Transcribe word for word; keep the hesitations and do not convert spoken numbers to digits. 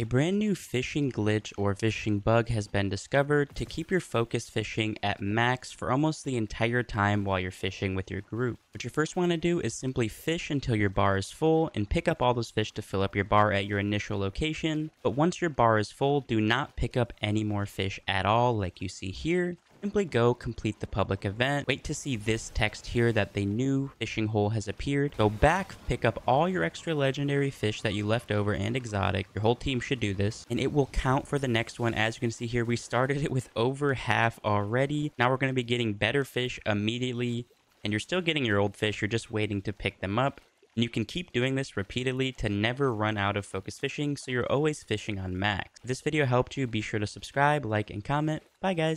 A brand new phishing glitch or phishing bug has been discovered to keep your focus phishing at max for almost the entire time while you're fishing with your group. What you first want to do is simply fish until your bar is full and pick up all those fish to fill up your bar at your initial location. But once your bar is full, do not pick up any more fish at all like you see here. Simply go complete the public event, wait to see this text here that the new fishing hole has appeared, go back, pick up all your extra legendary fish that you left over and exotic. Your whole team should do this and it will count for the next one. As you can see here, we started it with over half already. Now we're going to be getting better fish immediately, and you're still getting your old fish, you're just waiting to pick them up. And you can keep doing this repeatedly to never run out of focus fishing, so you're always fishing on max. If this video helped you, be sure to subscribe, like, and comment. Bye guys.